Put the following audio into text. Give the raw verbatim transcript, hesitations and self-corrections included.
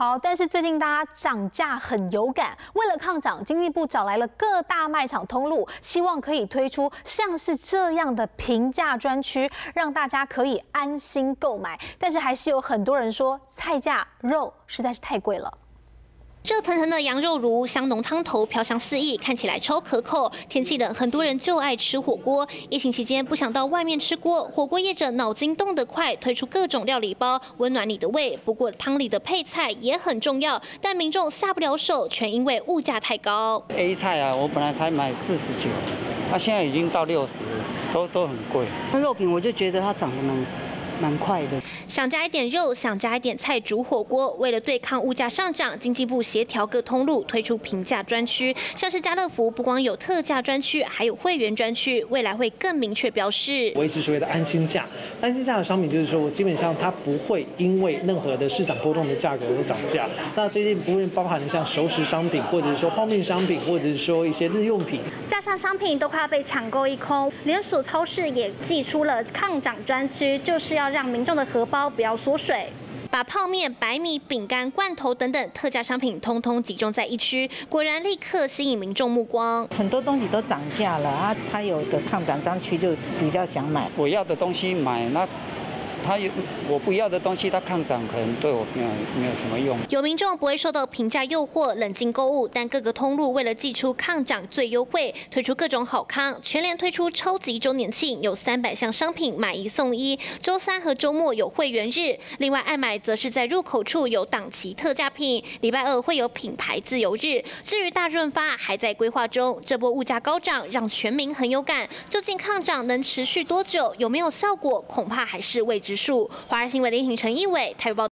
好，但是最近大家涨价很有感，为了抗涨，经济部找来了各大卖场通路，希望可以推出像是这样的平价专区，让大家可以安心购买。但是还是有很多人说，菜价肉实在是太贵了。 热腾腾的羊肉炉，香浓汤头，飘香四溢，看起来超可口。天气冷，很多人就爱吃火锅。疫情期间不想到外面吃锅，火锅业者脑筋动得快，推出各种料理包，温暖你的胃。不过汤里的配菜也很重要，但民众下不了手，全因为物价太高。A 菜啊，我本来才买四十九，啊，现在已经到六十，都都很贵。那肉品我就觉得它涨得蛮。 蛮快的，想加一点肉，想加一点菜煮火锅。为了对抗物价上涨，经济部协调各通路推出平价专区，像是家乐福不光有特价专区，还有会员专区，未来会更明确标示。维持所谓的安心价，安心价的商品就是说我基本上它不会因为任何的市场波动的价格而涨价。那这些不会包含像熟食商品，或者是说泡面商品，或者是说一些日用品。架上商品都快要被抢购一空，连锁超市也祭出了抗涨专区，就是要 让民众的荷包不要缩水，把泡面、白米、饼干、罐头等等特价商品通通集中在一区，果然立刻吸引民众目光。很多东西都涨价了啊，他有的抗涨商区就比较想买，我要的东西买那。 他有我不要的东西，他看涨可能对我没有没有什么用。有民众不会受到平价诱惑，冷静购物，但各个通路为了祭出抗涨最优惠，推出各种好康。全联推出超级周年庆，有三百项商品买一送一，周三和周末有会员日。另外，爱买则是在入口处有档期特价品，礼拜二会有品牌自由日。至于大润发还在规划中，这波物价高涨让全民很有感，究竟抗涨能持续多久，有没有效果，恐怕还是未知。 指数，华视新闻林庭陈义伟台报。